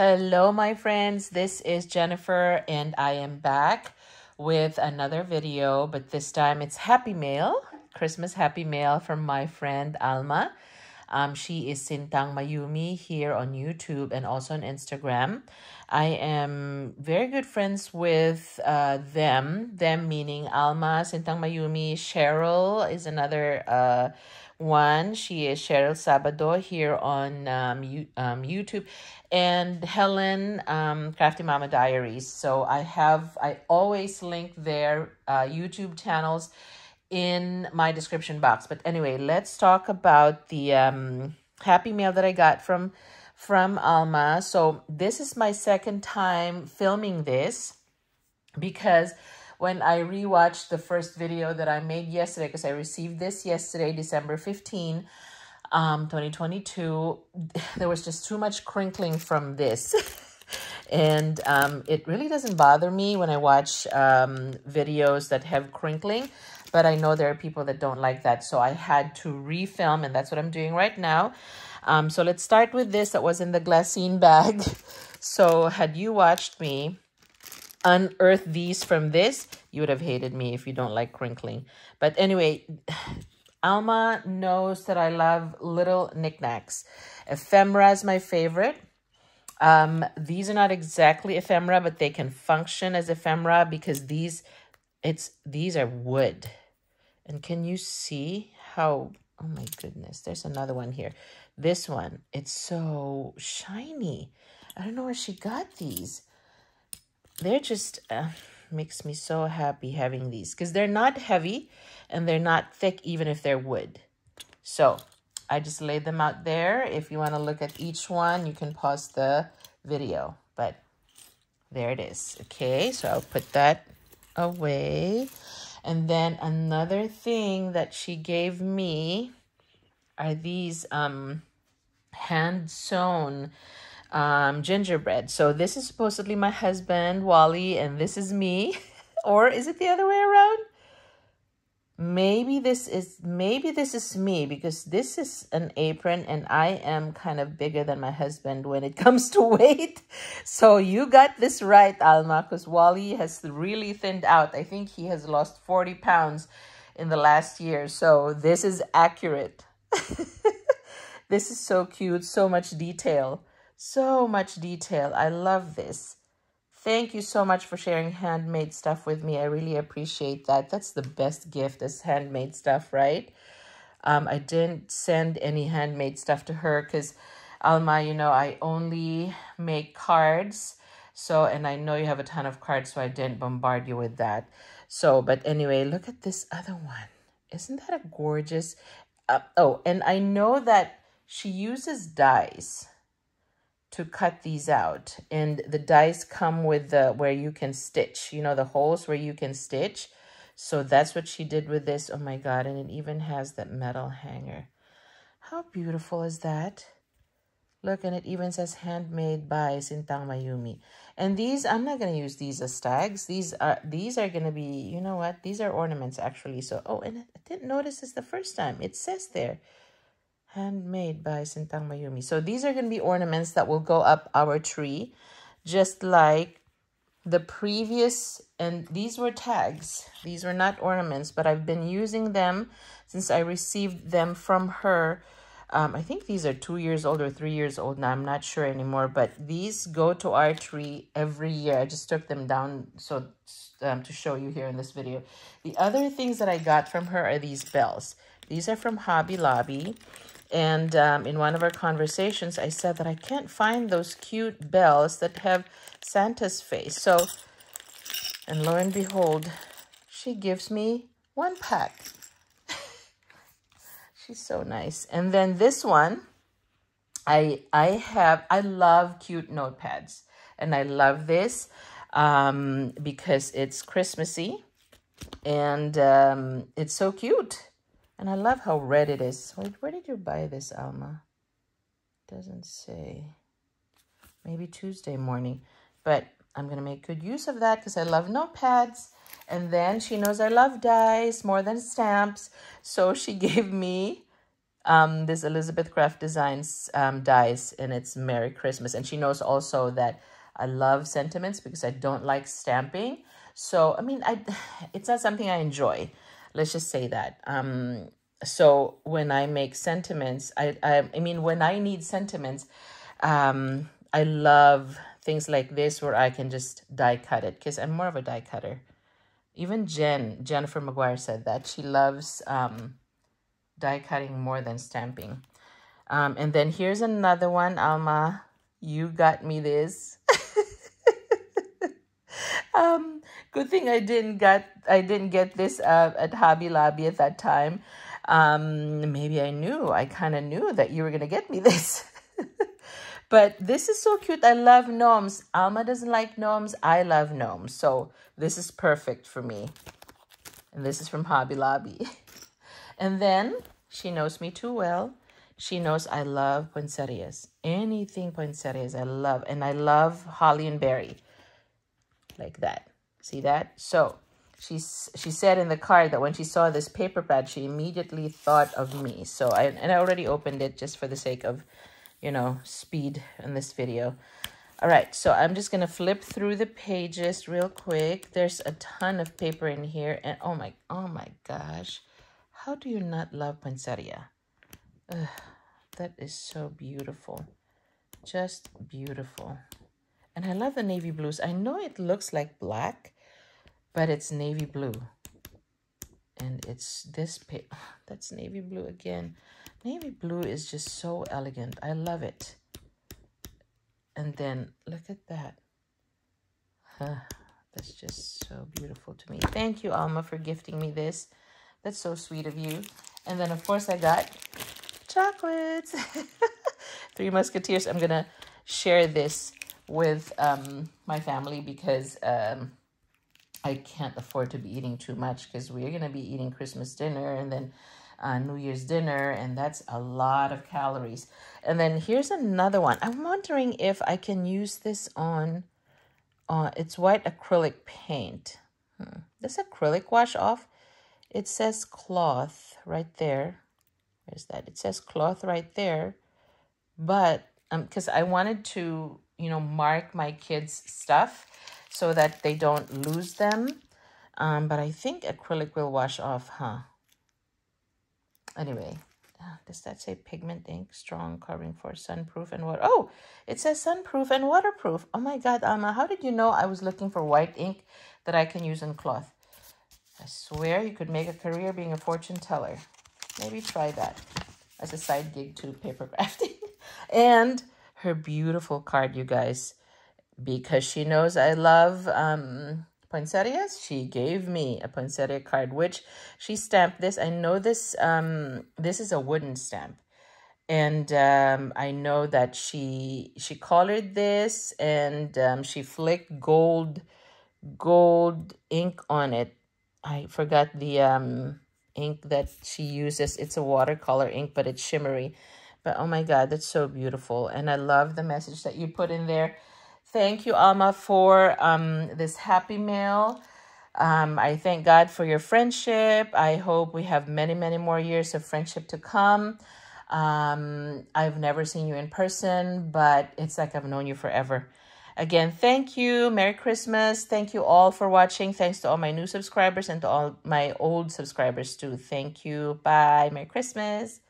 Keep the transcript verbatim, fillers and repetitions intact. Hello, my friends. This is Jennifer, and I am back with another video, but this time it's Happy Mail, Christmas Happy Mail from my friend Alma. Um, she is Sintang Mayumi here on YouTube and also on Instagram. I am very good friends with uh, them, them meaning Alma, Sintang Mayumi. Cheryl is another uh, one. She is Cheryl Sabado here on um, you, um, YouTube. And Helen, um, Crafty Mama Diaries. So I have, I always link their uh, YouTube channels in my description box. But anyway, let's talk about the um, Happy Mail that I got from, from Alma. So this is my second time filming this because when I rewatched the first video that I made yesterday, because I received this yesterday, December fifteenth, um, twenty twenty-two, there was just too much crinkling from this. And um, it really doesn't bother me when I watch um, videos that have crinkling, but I know there are people that don't like that. So I had to refilm, and that's what I'm doing right now. Um, so let's start with this that was in the glassine bag. So had you watched me unearth these from this, you would have hated me if you don't like crinkling. But anyway, Alma knows that I love little knickknacks. Ephemera is my favorite. Um, these are not exactly ephemera, but they can function as ephemera because these, it's, these are wood. And can you see how, oh my goodness, there's another one here. This one, it's so shiny. I don't know where she got these. They're just, uh, makes me so happy having these because they're not heavy and they're not thick, even if they're wood. So I just laid them out there. If you want to look at each one, you can pause the video. But there it is. Okay, so I'll put that away. And then another thing that she gave me are these um, hand-sewn um, gingerbread. So this is supposedly my husband, Wally, and this is me. Or is it the other way around? Maybe this is, maybe this is me because this is an apron and I am kind of bigger than my husband when it comes to weight. So you got this right, Alma, because Wally has really thinned out. I think he has lost forty pounds in the last year. So this is accurate. This is so cute. So much detail. So much detail. I love this. Thank you so much for sharing handmade stuff with me. I really appreciate that. That's the best gift is handmade stuff, right? Um, I didn't send any handmade stuff to her because, Alma, you know, I only make cards. So, and I know you have a ton of cards, so I didn't bombard you with that. So, but anyway, look at this other one. Isn't that a gorgeous... Uh, oh, and I know that she uses dies to cut these out, and the dies come with the where you can stitch, you know, the holes where you can stitch. So that's what she did with this. Oh my god, and it even has that metal hanger. How beautiful is that? Look, and it even says handmade by Sintang Mayumi. And these, I'm not going to use these as tags. These are these are going to be, you know what, these are ornaments actually. So, oh, and I didn't notice this the first time. It says there handmade by Sintang Mayumi. So these are going to be ornaments that will go up our tree, just like the previous, and these were tags. These were not ornaments, but I've been using them since I received them from her. Um, I think these are two years old or three years old now. I'm not sure anymore, but these go to our tree every year. I just took them down so um, to show you here in this video. The other things that I got from her are these bells. These are from Hobby Lobby. And um, in one of our conversations, I said that I can't find those cute bells that have Santa's face. So, and lo and behold, she gives me one pack. She's so nice. And then this one, I, I have, I love cute notepads. And I love this um, because it's Christmassy and um, it's so cute. And I love how red it is. Wait, where did you buy this, Alma? Doesn't say. Maybe Tuesday morning. But I'm going to make good use of that because I love notepads. And then she knows I love dies more than stamps. So she gave me um, this Elizabeth Craft Designs um, dies, and it's Merry Christmas. And she knows also that I love sentiments because I don't like stamping. So, I mean, I, it's not something I enjoy. Let's just say that. Um, so when I make sentiments, I, I, I mean, when I need sentiments, um, I love things like this where I can just die cut it because I'm more of a die cutter. Even Jen, Jennifer McGuire said that she loves um, die cutting more than stamping. Um, and then here's another one, Alma. You got me this. um, good thing I didn't get I didn't get this uh, at Hobby Lobby at that time. Um, maybe I knew. I kind of knew that you were gonna get me this. But this is so cute. I love gnomes. Alma doesn't like gnomes. I love gnomes. So this is perfect for me. And this is from Hobby Lobby. And then she knows me too well. She knows I love poinsettias. Anything poinsettias I love. And I love holly and berry. Like that. See that? So she's, she said in the card that when she saw this paper pad, she immediately thought of me. So I, and I already opened it just for the sake of, you know, speed in this video. All right, so I'm just gonna flip through the pages real quick. There's a ton of paper in here, and oh my, oh my gosh, how do you not love poinsettia? Ugh, that is so beautiful, just beautiful. And I love the navy blues. I know it looks like black, but it's navy blue, and it's this paper. That's navy blue again. Navy blue is just so elegant. I love it. And then look at that. Huh, that's just so beautiful to me. Thank you, Alma, for gifting me this. That's so sweet of you. And then, of course, I got chocolates. Three Musketeers. I'm going to share this with um, my family because um, I can't afford to be eating too much because we're going to be eating Christmas dinner and then Uh, New Year's dinner, and that's a lot of calories. And then here's another one. I'm wondering if I can use this on, uh, it's white acrylic paint. Hmm. Does acrylic wash off? It says cloth right there. Where's that? It says cloth right there. But, um, because I wanted to, you know, mark my kids' stuff so that they don't lose them. Um, but I think acrylic will wash off, huh? Anyway, does that say pigment ink, strong, covering for sunproof and water? Oh, it says sunproof and waterproof. Oh my God, Alma, how did you know I was looking for white ink that I can use on cloth? I swear you could make a career being a fortune teller. Maybe try that as a side gig to paper crafting. And her beautiful card, you guys, because she knows I love um. poinsettias, she gave me a poinsettia card, which she stamped this. I know this, um, this is a wooden stamp. And um, I know that she she colored this, and um, she flicked gold, gold ink on it. I forgot the um, ink that she uses. It's a watercolor ink, but it's shimmery. But oh my God, that's so beautiful. And I love the message that you put in there. Thank you, Alma, for um, this happy mail. Um, I thank God for your friendship. I hope we have many, many more years of friendship to come. Um, I've never seen you in person, but it's like I've known you forever. Again, thank you. Merry Christmas. Thank you all for watching. Thanks to all my new subscribers and to all my old subscribers too. Thank you. Bye. Merry Christmas.